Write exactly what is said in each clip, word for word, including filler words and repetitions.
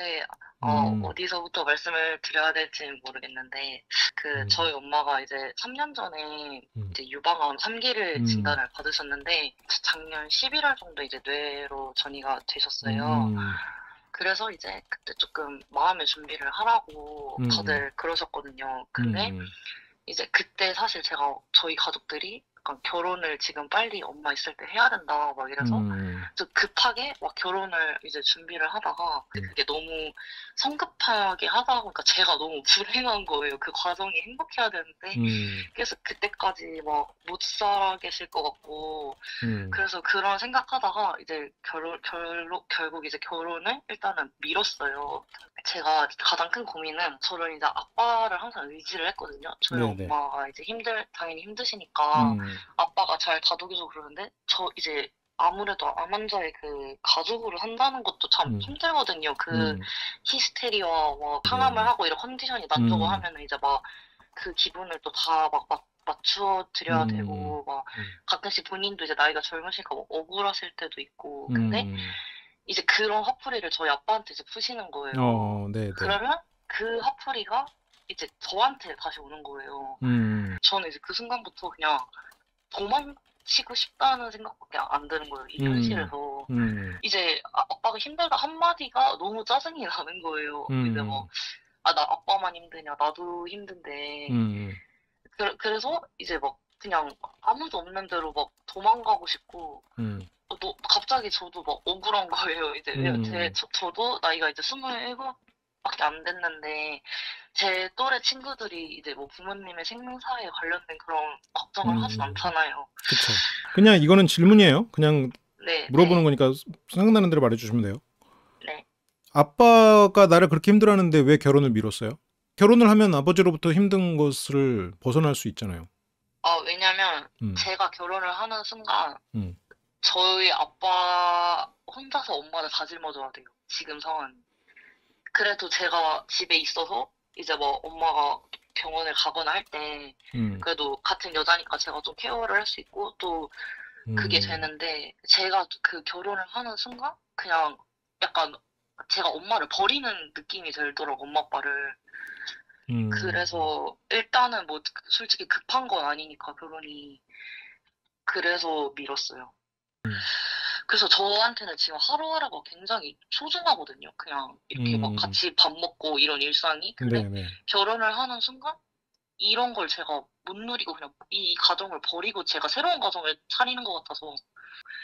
때문에 어, 음. 어디서부터 말씀을 드려야 될지는 모르겠는데 그 음. 저희 엄마가 이제 삼 년 전에 음. 이제 유방암 삼 기를 음. 진단을 받으셨는데 작년 십일월 정도 이제 뇌로 전이가 되셨어요. 음. 그래서 이제 그때 조금 마음의 준비를 하라고 음. 다들 그러셨거든요. 근데 음. 이제 그때 사실 제가 저희 가족들이 약간 결혼을 지금 빨리 엄마 있을 때 해야 된다 막 이래서 음. 좀 급하게 막 결혼을 이제 준비를 하다가 음. 그게 너무 성급하게 하다 보니까 제가 너무 불행한 거예요. 그 과정이 행복해야 되는데 음. 그래서 그때까지 막 못 살아계실 것 같고 음. 그래서 그런 생각하다가 이제 결혼 결로 결국 이제 결혼을 일단은 미뤘어요. 제가 가장 큰 고민은 저는 이제 아빠를 항상 의지를 했거든요. 저희 네네. 엄마가 이제 힘들 당연히 힘드시니까 음. 아빠가 잘 다독여서 그러는데 저 이제 아무래도 암 환자의 그 가족으로 산다는 것도 참 음. 힘들거든요. 그 음. 히스테리와 뭐 항암을 음. 하고 이런 컨디션이 난다고 음. 하면 이제 막 그 기분을 또 다 막 막 맞춰 드려야 음. 되고 막 음. 가끔씩 본인도 이제 나이가 젊으시니까 뭐 억울하실 때도 있고 근데 음. 이제 그런 화풀이를 저희 아빠한테 이제 푸시는 거예요. 어, 네. 그러면 그 화풀이가 이제 저한테 다시 오는 거예요. 음. 저는 이제 그 순간부터 그냥 도망치고 싶다는 생각밖에 안 드는 거예요. 이 현실에서. 음. 음. 이제 아, 아빠가 힘들다 한마디가 너무 짜증이 나는 거예요. 음. 이제 뭐, 아, 나 아빠만 힘드냐, 나도 힘든데. 음. 그, 그래서 이제 막 그냥 아무도 없는 대로 막 도망가고 싶고. 음. 너, 갑자기 저도 막 억울한 거예요. 이제 음. 제, 저, 저도 나이가 이제 스물일곱밖에 안 됐는데 제 또래 친구들이 이제 뭐 부모님의 생사에 관련된 그런 걱정을 음. 하진 않잖아요. 그렇죠. 그냥 이거는 질문이에요. 그냥 네, 물어보는 네. 거니까 생각나는 대로 말해주시면 돼요. 네. 아빠가 나를 그렇게 힘들어하는데 왜 결혼을 미뤘어요? 결혼을 하면 아버지로부터 힘든 것을 벗어날 수 있잖아요. 아 어, 왜냐면 음. 제가 결혼을 하는 순간. 음. 저희 아빠 혼자서 엄마를 다 짊어져야 돼요. 지금 상황이. 그래도 제가 집에 있어서 이제 뭐 엄마가 병원을 가거나 할 때 음. 그래도 같은 여자니까 제가 좀 케어를 할 수 있고 또 그게 음. 되는데 제가 그 결혼을 하는 순간 그냥 약간 제가 엄마를 버리는 느낌이 들더라고 엄마 아빠를. 음. 그래서 일단은 뭐 솔직히 급한 건 아니니까 결혼이 그래서 미뤘어요. 음. 그래서 저한테는 지금 하루하루가 굉장히 소중하거든요. 그냥 이렇게 음. 막 같이 밥 먹고 이런 일상이. 근데 네네. 결혼을 하는 순간 이런 걸 제가 못 누리고 그냥 이 가정을 버리고 제가 새로운 가정을 차리는 것 같아서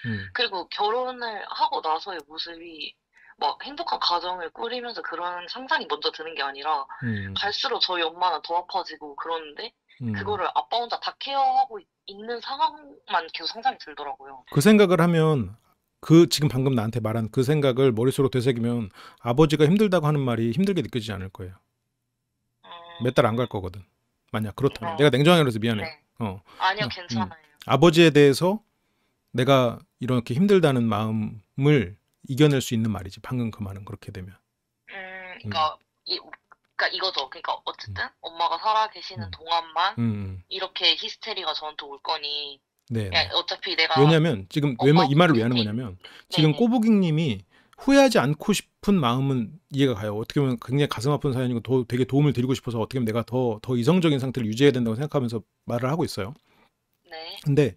음. 그리고 결혼을 하고 나서의 모습이 막 행복한 가정을 꾸리면서 그런 상상이 먼저 드는 게 아니라 음. 갈수록 저희 엄마는 더 아파지고 그러는데 음. 그거를 아빠 혼자 다 케어하고 있는 상황만 계속 상상이 들더라고요. 그 생각을 하면 그 지금 방금 나한테 말한 그 생각을 머릿속으로 되새기면 아버지가 힘들다고 하는 말이 힘들게 느껴지지 않을 거예요. 음... 몇 달 안 갈 거거든. 만약 그렇다면. 어. 내가 냉정하게 해서 미안해. 네. 어. 아니요. 괜찮아요. 음. 아버지에 대해서 내가 이렇게 힘들다는 마음을 이겨낼 수 있는 말이지. 방금 그 말은 그렇게 되면. 음, 그러니까 음. 이... 그러니까 이거죠. 그러니까 어쨌든 음. 엄마가 살아계시는 음. 동안만 음. 이렇게 히스테리가 저한테 올 거니. 네. 어차피 내가 왜냐면 지금 왜 이 말을 왜 하는 거냐면 지금 꼬부기님이 후회하지 않고 싶은 마음은 이해가 가요. 어떻게 보면 굉장히 가슴 아픈 사연이고 더 되게 도움을 드리고 싶어서 어떻게 보면 내가 더 더 이성적인 상태를 유지해야 된다고 생각하면서 말을 하고 있어요. 네. 근데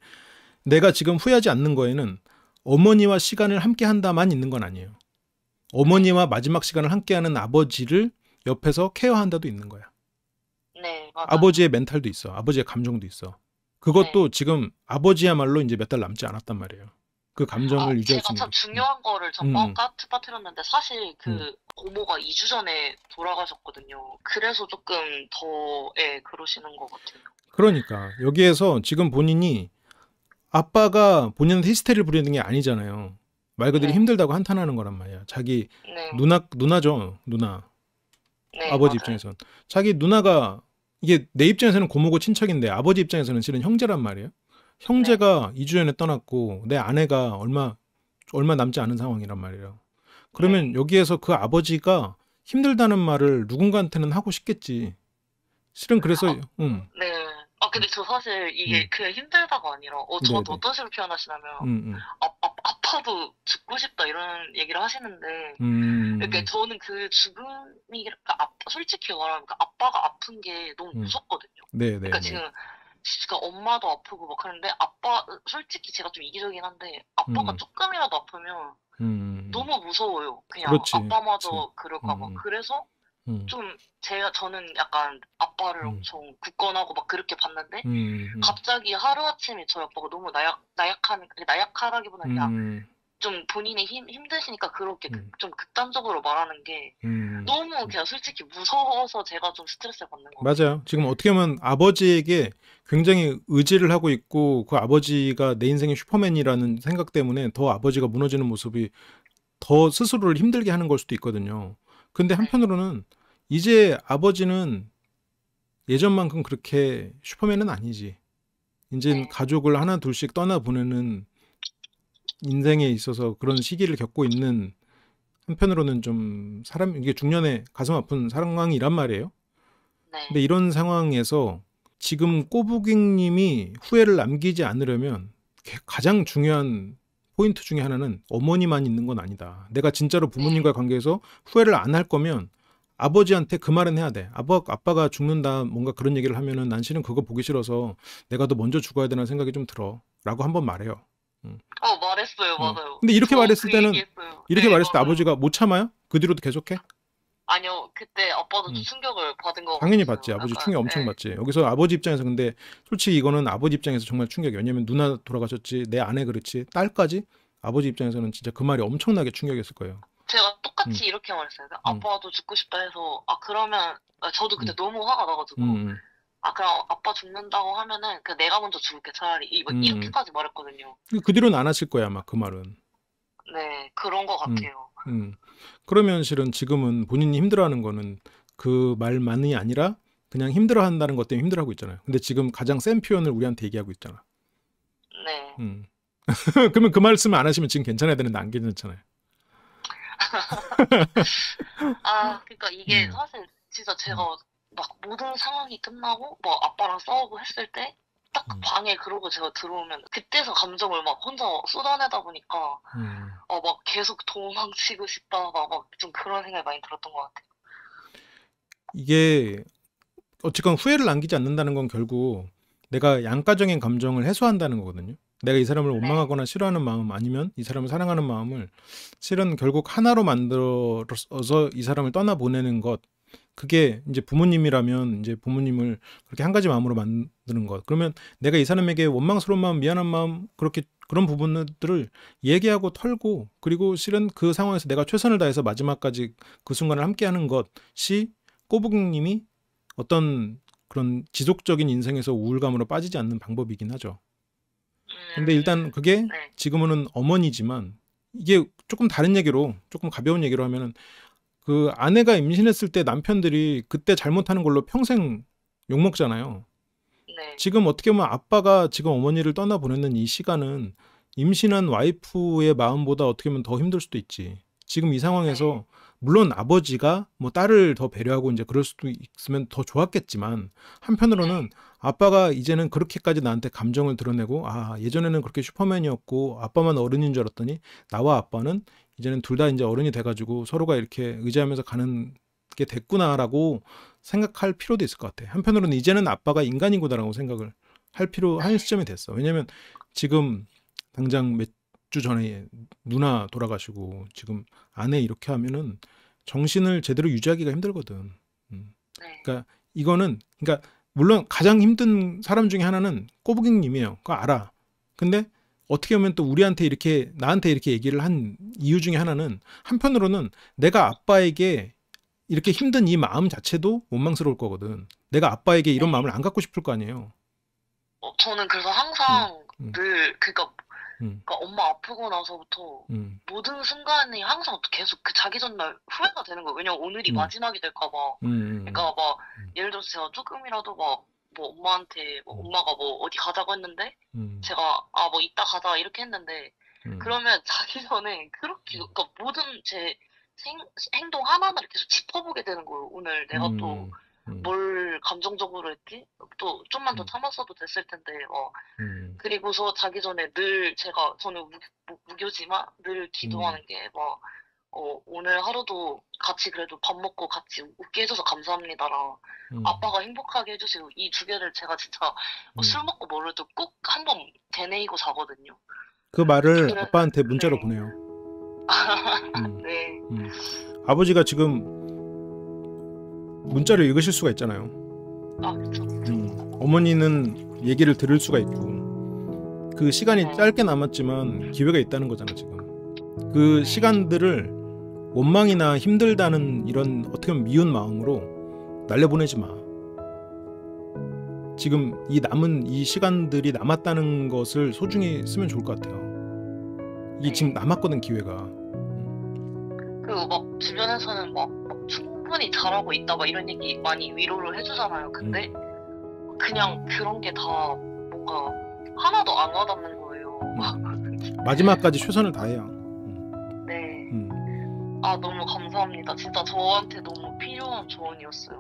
내가 지금 후회하지 않는 거에는 어머니와 시간을 함께 한다만 있는 건 아니에요. 어머니와 마지막 시간을 함께하는 아버지를 옆에서 케어한다도 있는 거야. 네, 맞아. 아버지의 멘탈도 있어. 아버지의 감정도 있어. 그것도 네. 지금 아버지야말로 이제 몇 달 남지 않았단 말이에요. 그 감정을 아, 유지할 수 있는. 제가 참 중요한 거를 잠깐 까트빠트렸는데 음. 사실 그 음. 고모가 이 주 전에 돌아가셨거든요. 그래서 조금 더 예, 그러시는 것 같아요. 그러니까 여기에서 지금 본인이 아빠가 본인한테 히스테리를 부리는 게 아니잖아요. 말 그대로 네. 힘들다고 한탄하는 거란 말이야. 자기 네. 누나, 누나죠. 누나. 네, 아버지 맞아요. 입장에선 자기 누나가 이게 내 입장에서는 고모고 친척인데 아버지 입장에서는 실은 형제란 말이에요. 형제가 네. 이 주 전에 떠났고 내 아내가 얼마 얼마 남지 않은 상황이란 말이에요. 그러면 네. 여기에서 그 아버지가 힘들다는 말을 누군가한테는 하고 싶겠지. 실은 그래서 아, 음. 네. 아 근데 저 사실 이게 음. 그냥 힘들다가 아니라 어 저도 어떤 식으로 표현하시냐면 음, 음. 아, 아, 아파 아파도 죽고 싶다 이런 얘기를 하시는데 음. 그러니까 저는 그 죽음이 그러니까 아빠, 솔직히 말하면 그러니까 아빠가 아픈 게 너무 음. 무섭거든요. 네, 네, 그러니까 네. 지금 그러니까 엄마도 아프고 막 그런데 아빠 솔직히 제가 좀 이기적이긴 한데 아빠가 음. 조금이라도 아프면 음. 너무 무서워요. 그냥 그렇지, 아빠마저 그렇지. 그럴까 봐. 음. 그래서 음. 좀 제가 저는 약간 아빠를 음. 엄청 굳건하고 막 그렇게 봤는데 음. 갑자기 하루아침에 저희 아빠가 너무 나약 나약한 나약하라기보다는 음. 좀 본인의 힘 힘드시니까 그렇게 음. 좀 극단적으로 말하는 게 음. 너무 그냥 솔직히 무서워서 제가 좀 스트레스를 받는 거예요. 맞아요. 지금 어떻게 보면 아버지에게 굉장히 의지를 하고 있고 그 아버지가 내 인생의 슈퍼맨이라는 생각 때문에 더 아버지가 무너지는 모습이 더 스스로를 힘들게 하는 걸 수도 있거든요. 근데 한편으로는 이제 아버지는 예전만큼 그렇게 슈퍼맨은 아니지. 이제 네. 가족을 하나 둘씩 떠나보내는 인생에 있어서 그런 시기를 겪고 있는 한편으로는 좀 사람 이게 중년에 가슴 아픈 상황이란 말이에요. 네. 근데 이런 상황에서 지금 꼬부기님이 후회를 남기지 않으려면 가장 중요한 포인트 중에 하나는 어머니만 있는 건 아니다. 내가 진짜로 부모님과의 관계에서 후회를 안 할 거면 아버지한테 그 말은 해야 돼. 아빠, 아빠가 죽는다 뭔가 그런 얘기를 하면은 난 실은 그거 보기 싫어서 내가 더 먼저 죽어야 되는 생각이 좀 들어 라고 한번 말해요. 응. 어 말했어요. 맞아요. 어. 근데 이렇게 말했을 그 때는 얘기했어요. 이렇게 네, 말했을 맞아요. 때 아버지가 못 참아요? 그 뒤로도 계속해? 아니요. 그때 아빠도 응. 충격을 받은 거 당연히 같아요. 받지. 아버지 약간, 충격 엄청 네. 받지. 여기서 아버지 입장에서 근데 솔직히 이거는 아버지 입장에서 정말 충격이에요. 왜냐면 누나 돌아가셨지 내 아내 그렇지 딸까지 아버지 입장에서는 진짜 그 말이 엄청나게 충격이었을 거예요. 제가 똑같이 응. 이렇게 말했어요. 아빠도 응. 죽고 싶다 해서 아 그러면 저도 그때 응. 너무 화가 나가지고 응. 아 그럼 아빠 죽는다고 하면은 그 내가 먼저 죽을게 차라리 이, 음. 이렇게까지 말했거든요. 그 뒤로는 안 하실 거야 아마 그 말은. 네 그런 것 같아요. 음, 음. 그러면 실은 지금은 본인이 힘들어하는 거는 그 말만이 아니라 그냥 힘들어한다는 것 때문에 힘들어하고 있잖아요. 근데 지금 가장 센 표현을 우리한테 얘기하고 있잖아. 네. 음. 그러면 그 말씀을 안 하시면 지금 괜찮아야 되는데 안 괜찮잖아요. 아 그러니까 이게 음. 사실 진짜 제가 음. 막 모든 상황이 끝나고 뭐 아빠랑 싸우고 했을 때 딱 음. 방에 그러고 제가 들어오면 그때서 감정을 막 혼자 쏟아내다 보니까 음. 어 막 계속 도망치고 싶다 막 막 좀 그런 생각이 많이 들었던 것 같아요. 이게 어쨌건 후회를 남기지 않는다는 건 결국 내가 양가적인 감정을 해소한다는 거거든요. 내가 이 사람을 원망하거나 싫어하는 마음 아니면 이 사람을 사랑하는 마음을 실은 결국 하나로 만들어서 이 사람을 떠나보내는 것 그게 이제 부모님이라면 이제 부모님을 그렇게 한 가지 마음으로 만드는 것. 그러면 내가 이 사람에게 원망스러운 마음, 미안한 마음 그렇게 그런 부분들을 얘기하고 털고 그리고 실은 그 상황에서 내가 최선을 다해서 마지막까지 그 순간을 함께하는 것이 꼬부기님이 어떤 그런 지속적인 인생에서 우울감으로 빠지지 않는 방법이긴 하죠. 근데 일단 그게 지금은 어머니지만 이게 조금 다른 얘기로 조금 가벼운 얘기로 하면은 그 아내가 임신했을 때 남편들이 그때 잘못하는 걸로 평생 욕먹잖아요. 네. 지금 어떻게 보면 아빠가 지금 어머니를 떠나보내는 이 시간은 임신한 와이프의 마음보다 어떻게 보면 더 힘들 수도 있지. 지금 이 상황에서 물론 아버지가 뭐 딸을 더 배려하고 이제 그럴 수도 있으면 더 좋았겠지만 한편으로는 아빠가 이제는 그렇게까지 나한테 감정을 드러내고 아 예전에는 그렇게 슈퍼맨이었고 아빠만 어른인 줄 알았더니 나와 아빠는 이제는 둘 다 이제 어른이 돼가지고 서로가 이렇게 의지하면서 가는 게 됐구나라고 생각할 필요도 있을 것 같아. 한편으로는 이제는 아빠가 인간이구나라고 생각을 할 필요 할 시점이 됐어. 왜냐면 지금 당장 몇 주 전에 누나 돌아가시고 지금 아내 이렇게 하면은 정신을 제대로 유지하기가 힘들거든. 음. 그러니까 이거는 그러니까 물론 가장 힘든 사람 중에 하나는 꼬부기님이에요. 그거 알아. 근데 어떻게 보면 또 우리한테 이렇게 나한테 이렇게 얘기를 한 이유 중에 하나는 한편으로는 내가 아빠에게 이렇게 힘든 이 마음 자체도 원망스러울 거거든. 내가 아빠에게 이런 네. 마음을 안 갖고 싶을 거 아니에요. 어, 저는 그래서 항상 음, 음. 늘 그러니까, 음. 그러니까 엄마 아프고 나서부터 음. 모든 순간이 항상 계속 그 자기 전날 후회가 되는 거예요. 왜냐면 오늘이 음. 마지막이 될까 봐. 음. 그러니까 막 음. 예를 들어서 제가 조금이라도 막 뭐 엄마한테 뭐 엄마가 뭐 어디 가자고 했는데 음. 제가 아 뭐 이따 가자 이렇게 했는데 음. 그러면 자기 전에 그렇게 그러니까 모든 제 생, 행동 하나하나를 계속 짚어보게 되는 거예요. 오늘 내가 음. 또 뭘 감정적으로 했지? 또 좀만 음. 더 참았어도 됐을 텐데 어, 음. 그리고서 자기 전에 늘 제가, 저는 무, 무교지만 늘 기도하는 음. 게 막, 어, 오늘 하루도 같이 그래도 밥 먹고 같이 웃게 해줘서 감사합니다랑 음. 아빠가 행복하게 해주시고, 이 두 개를 제가 진짜 뭐 음. 술 먹고 뭐래도 꼭 한번 되뇌이고 자거든요. 그 말을 그래, 아빠한테 문자로 네. 보내요. 음. 네. 음. 아버지가 지금 문자를 읽으실 수가 있잖아요. 아, 그렇죠. 음. 어머니는 얘기를 들을 수가 있고, 그 시간이 네. 짧게 남았지만 기회가 있다는 거잖아 지금. 그 네. 시간들을 원망이나 힘들다는 이런 어떻게 보면 미운 마음으로 날려보내지 마. 지금 이 남은 이 시간들이 남았다는 것을 소중히 쓰면 좋을 것 같아요. 이게 네. 지금 남았거든 기회가. 그리고 막 주변에서는 막, 막 충분히 잘하고 있다 막 이런 얘기 많이 위로를 해주잖아요. 근데 음. 그냥 그런 게 다 뭔가 하나도 안 와닿는 거예요. 음. 마지막까지 최선을 다해요. 음. 네. 음. 아 너무 감사합니다. 진짜 저한테 너무 필요한 조언이었어요.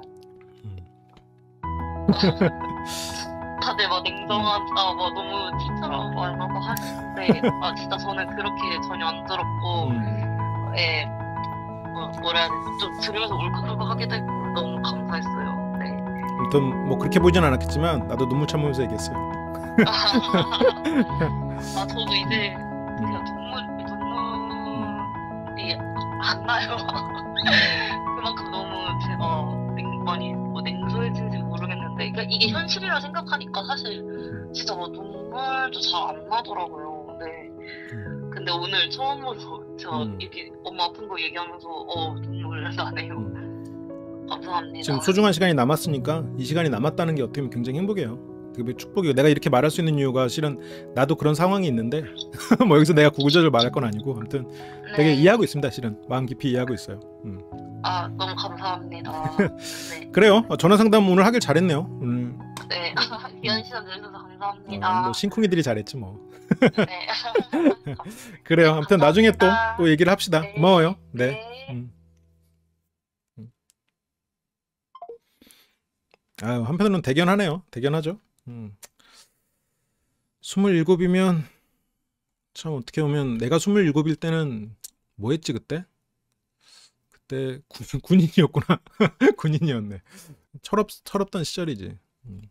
다들 막 냉정하다 막 너무 티처럼 막 이러고 하는데 아 진짜 저는 그렇게 전혀 안 들었고 음. 예 뭐, 뭐라 해야 되지, 좀 들으면서 울컥울컥하게 되고 너무 감사했어요. 네. 아무튼 뭐 그렇게 보이진 않았겠지만 나도 눈물 참으면서 얘기했어요. 아 저도 이제 그냥 눈물 눈물이 안 나요. 그만큼 너무 제가 냉, 많이 뭐 냉소해진지 모르겠는데. 그러니까 이게 현실이라 생각하니까 사실 진짜 뭐 눈물도 잘 안 나더라고요. 네. 근데 오늘 처음으로 제가 음. 얘기, 엄마 아픈 거 얘기하면서 어 눈물 나네요. 음. 감사합니다. 지금 소중한 시간이 남았으니까 이 시간이 남았다는 게 어떻게 보면 굉장히 행복해요. 되게 축복이에요. 내가 이렇게 말할 수 있는 이유가 실은 나도 그런 상황이 있는데 뭐 여기서 내가 구구절절 말할 건 아니고 아무튼 네. 되게 이해하고 있습니다. 실은 마음 깊이 이해하고 있어요. 음. 아 너무 감사합니다. 네. 그래요. 전화 상담 오늘 하길 잘했네요. 오늘. 네. 귀한 시간 내주셔서 감사합니다. 어, 뭐 싱쿵이들이 잘했지 뭐. 네. 그래요. 아무튼 감사합니다. 나중에 또, 또 얘기를 합시다. 네. 고마워요. 네. 네. 음. 아유, 한편으로는 대견하네요. 대견하죠. 음. 스물일곱이면 참 어떻게 보면 내가 스물일곱일 때는 뭐 했지 그때? 그때 군, 군인이었구나. 군인이었네. 철없, 철없던 시절이지. 음.